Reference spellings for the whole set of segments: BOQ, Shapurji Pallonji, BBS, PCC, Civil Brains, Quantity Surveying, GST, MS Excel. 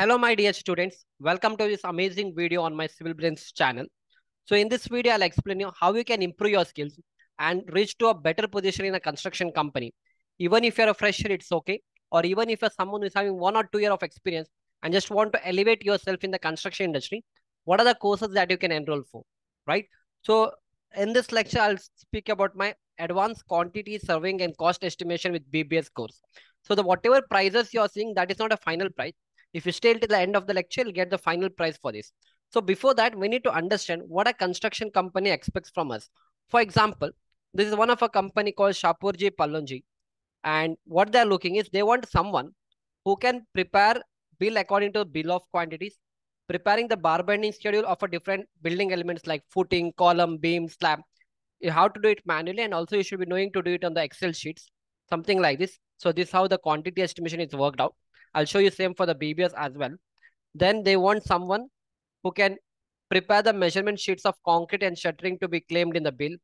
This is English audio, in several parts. Hello, my dear students. Welcome to this amazing video on my Civil Brains channel. So in this video, I'll explain you how you can improve your skills and reach to a better position in a construction company. Even if you're a fresher, it's okay. Or even if you're someone who's having 1 or 2 years of experience and just want to elevate yourself in the construction industry, what are the courses that you can enroll for, right? So in this lecture, I'll speak about my advanced quantity surveying and cost estimation with BBS course. So the whatever prices you're seeing, that is not a final price. If you stay till the end of the lecture, you'll get the final price for this. So before that, we need to understand what a construction company expects from us. For example, this is one of a company called Shapurji Pallonji. And what they're looking is they want someone who can prepare bill according to bill of quantities, preparing the bar bending schedule of a different building elements like footing, column, beam, slab. You have to do it manually, and also you should be knowing to do it on the Excel sheets, something like this. So this is how the quantity estimation is worked out. I'll show you same for the BBS as well. Then they want someone who can prepare the measurement sheets of concrete and shuttering to be claimed in the bill.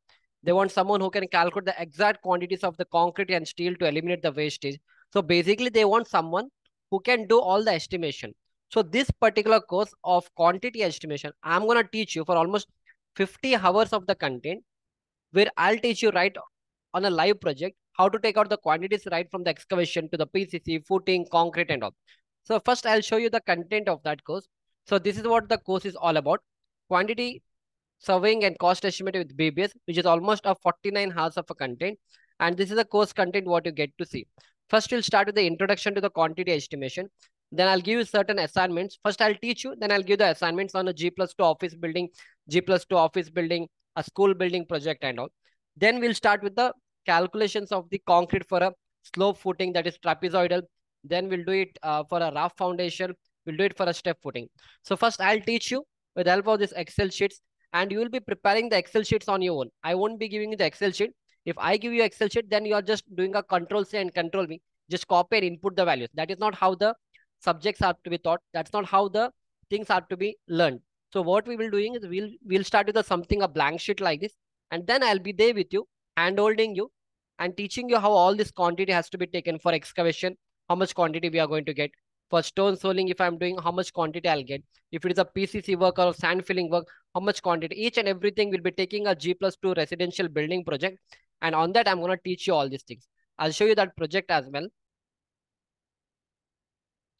They want someone who can calculate the exact quantities of the concrete and steel to eliminate the wastage. So basically they want someone who can do all the estimation. So this particular course of quantity estimation, I'm going to teach you for almost 50 hours of the content, where I'll teach you right on a live project how to take out the quantities right from the excavation to the PCC, footing, concrete and all. So first I'll show you the content of that course. So this is what the course is all about. Quantity surveying and cost estimate with BBS, which is almost a 49 hours of a content. And this is the course content what you get to see. First we'll start with the introduction to the quantity estimation. Then I'll give you certain assignments. First I'll teach you, then I'll give the assignments on a G+2 office building, G+2 office building, a school building project and all. Then we'll start with the calculations of the concrete for a slope footing, that is trapezoidal. Then we'll do it for a raft foundation. We'll do it for a step footing. So first I'll teach you with the help of these Excel sheets, and you will be preparing the Excel sheets on your own. I won't be giving you the Excel sheet. If I give you Excel sheet, then you are just doing a Control-C and Control-V. Just copy and input the values. That is not how the subjects are to be taught. That's not how the things are to be learned. So what we will doing is we'll start with a blank sheet like this, and then I'll be there with you, hand-holding you, and teaching you how all this quantity has to be taken for excavation, how much quantity we are going to get. For stone soling, if I'm doing, how much quantity I'll get. If it is a PCC work or sand filling work, how much quantity. Each and everything will be taking a G+2 residential building project. And on that, I'm going to teach you all these things. I'll show you that project as well.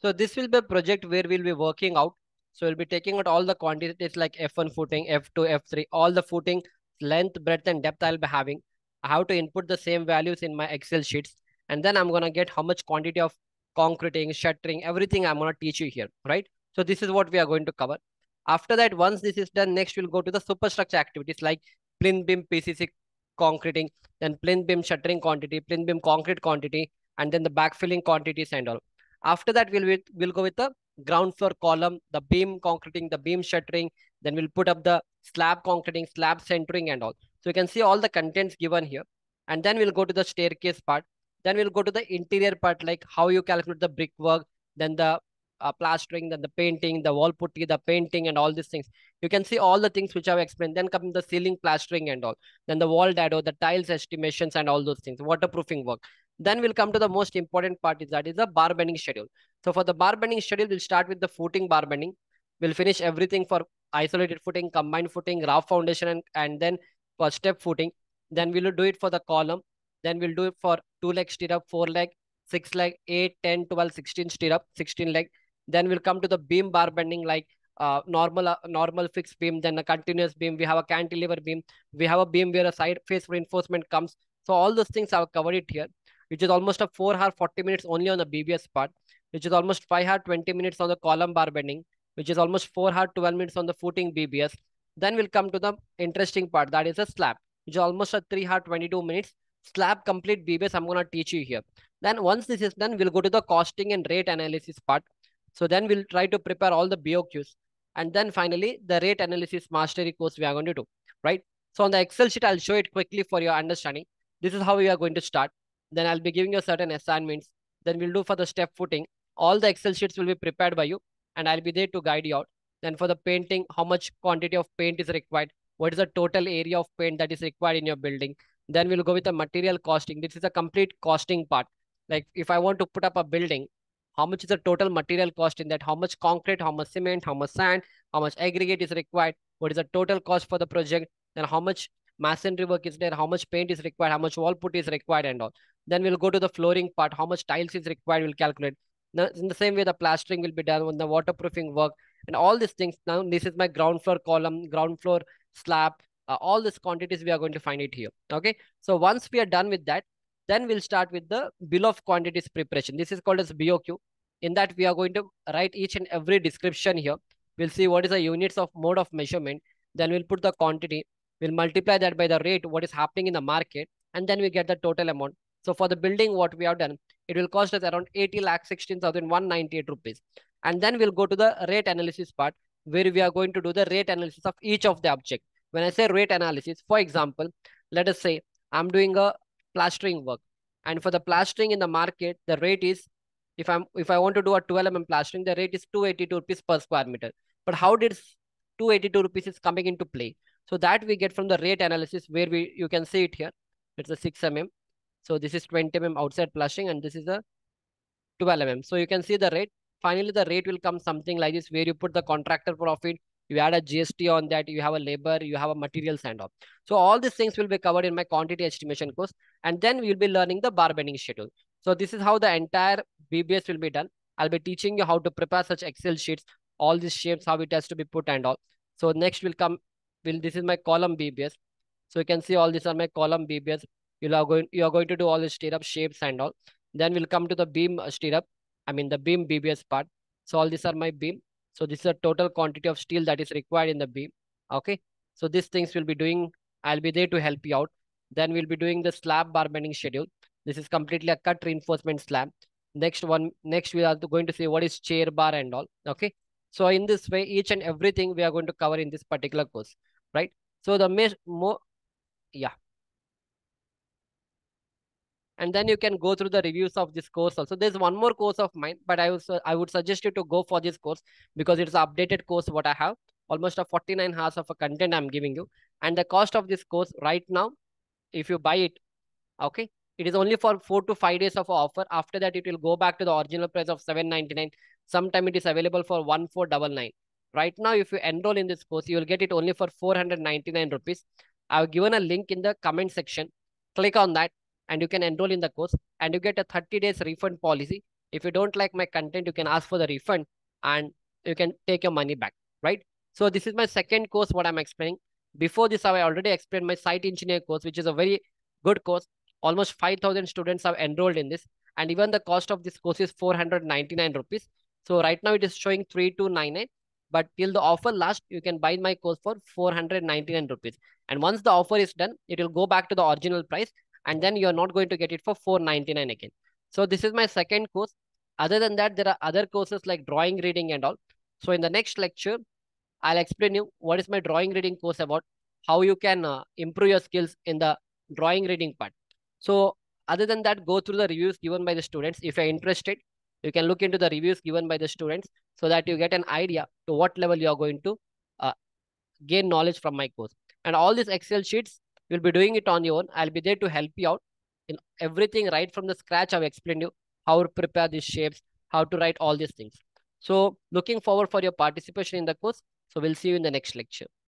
So this will be a project where we'll be working out. So we'll be taking out all the quantities like F1 footing, F2, F3, all the footing, length, breadth, and depth I'll be having. I have to input the same values in my Excel sheets, and then I'm going to get how much quantity of concreting, shuttering, everything I'm going to teach you here, right? So this is what we are going to cover. After that, once this is done, next we'll go to the superstructure activities like plinth beam PCC concreting, then plinth beam shuttering quantity, plinth beam concrete quantity, and then the backfilling quantities and all. After that, we'll go with the ground floor column, the beam concreting, the beam shuttering, then we'll put up the slab concreting, slab centering and all. So you can see all the contents given here. And then we'll go to the staircase part. Then we'll go to the interior part, like how you calculate the brickwork, then the plastering, then the painting, the wall putty, the painting and all these things. You can see all the things which I've explained. Then coming the ceiling plastering and all. Then the wall dado, the tiles estimations and all those things, waterproofing work. Then we'll come to the most important part, is that is the bar bending schedule. So for the bar bending schedule, we'll start with the footing bar bending. We'll finish everything for isolated footing, combined footing, raft foundation, and then for step footing. Then we'll do it for the column. Then we'll do it for 2-leg stirrup, 4-leg, 6-leg, 8, 10, 12, 16 stirrup, 16-leg. Then we'll come to the beam bar bending, like normal fixed beam, then a continuous beam. We have a cantilever beam. We have a beam where a side face reinforcement comes. So all those things I've covered it here, which is almost a 4 hour, 40 minutes only on the BBS part, which is almost 5 hour, 20 minutes on the column bar bending, which is almost 4 hour, 12 minutes on the footing BBS. Then we'll come to the interesting part, that is a slab, which is almost a 3 hour, 22 minutes. Slab complete BBS I'm going to teach you here. Then once this is done, we'll go to the costing and rate analysis part. So then we'll try to prepare all the BOQs. And then finally, the rate analysis mastery course we are going to do, right? So on the Excel sheet, I'll show it quickly for your understanding. This is how we are going to start. Then I'll be giving you certain assignments. Then we'll do for the step footing. All the Excel sheets will be prepared by you, and I'll be there to guide you out. Then for the painting, how much quantity of paint is required? What is the total area of paint that is required in your building? Then we'll go with the material costing. This is a complete costing part. Like if I want to put up a building, how much is the total material cost in that, how much concrete, how much cement, how much sand, how much aggregate is required, what is the total cost for the project, then how much masonry work is there, how much paint is required, how much wall put is required and all. Then we'll go to the flooring part, how much tiles is required, we'll calculate. Now, in the same way, the plastering will be done on the waterproofing work and all these things. Now, this is my ground floor column, ground floor slab, all these quantities we are going to find it here. Okay. So once we are done with that, then we'll start with the bill of quantities preparation. This is called as BOQ. In that, we are going to write each and every description here. We'll see what is the units of mode of measurement. Then we'll put the quantity. We'll multiply that by the rate, what is happening in the market, and then we get the total amount. So for the building, what we have done, it will cost us around 80,16,198 rupees. And then we'll go to the rate analysis part, where we are going to do the rate analysis of each of the object. When I say rate analysis, for example, let us say I'm doing a plastering work. And for the plastering in the market, the rate is, if I want to do a 12 mm plastering, the rate is 282 rupees per square meter. But how did 282 rupees is coming into play? So that we get from the rate analysis, where you can see it here. It's a 6 mm. So this is 20 mm outside plastering and this is a 12 mm. So you can see the rate. Finally, the rate will come something like this, where you put the contractor profit, you add a GST on that, you have a labor, you have a material send-off. So all these things will be covered in my quantity estimation course. And then we'll be learning the bar bending schedule. So this is how the entire BBS will be done. I'll be teaching you how to prepare such Excel sheets, all these shapes, how it has to be put and all. So next will come. This is my column BBS. So you can see all these are my column BBS. You are going to do all the stirrup shapes and all. Then we'll come to the beam stirrup. I mean the beam BBS part. So all these are my beam. So this is a total quantity of steel that is required in the beam. Okay. So these things we'll be doing. I'll be there to help you out. Then we'll be doing the slab bar bending schedule. This is completely a cut reinforcement slab. Next we are going to see what is chair bar and all. Okay. So in this way, each and everything we are going to cover in this particular course. Right. So and then you can go through the reviews of this course also. There's one more course of mine, but I would suggest you to go for this course, because it's an updated course what I have. Almost a 49 hours of a content I'm giving you. And the cost of this course right now, if you buy it, okay, it is only for 4 to 5 days of offer. After that, it will go back to the original price of 799. Sometime it is available for 1499. Right now, if you enroll in this course, you will get it only for 499 rupees. I have given a link in the comment section. Click on that and you can enroll in the course, and you get a 30 days refund policy. If you don't like my content, you can ask for the refund and you can take your money back, right? So this is my second course, what I'm explaining. Before this, I already explained my site engineer course, which is a very good course. Almost 5,000 students have enrolled in this. And even the cost of this course is 499 rupees. So right now it is showing 3298. But till the offer last, you can buy my course for 499 rupees. And once the offer is done, it will go back to the original price. And then you're not going to get it for 499 again. So this is my second course. Other than that, there are other courses like drawing, reading and all. So in the next lecture, I'll explain you what is my drawing, reading course about, how you can improve your skills in the drawing, reading part. So other than that, go through the reviews given by the students. If you're interested, you can look into the reviews given by the students, so that you get an idea to what level you are going to gain knowledge from my course. And all these Excel sheets, you'll be doing it on your own. I'll be there to help you out in everything right from the scratch. I've explained you how to prepare these shapes, how to write all these things. So looking forward for your participation in the course. So we'll see you in the next lecture.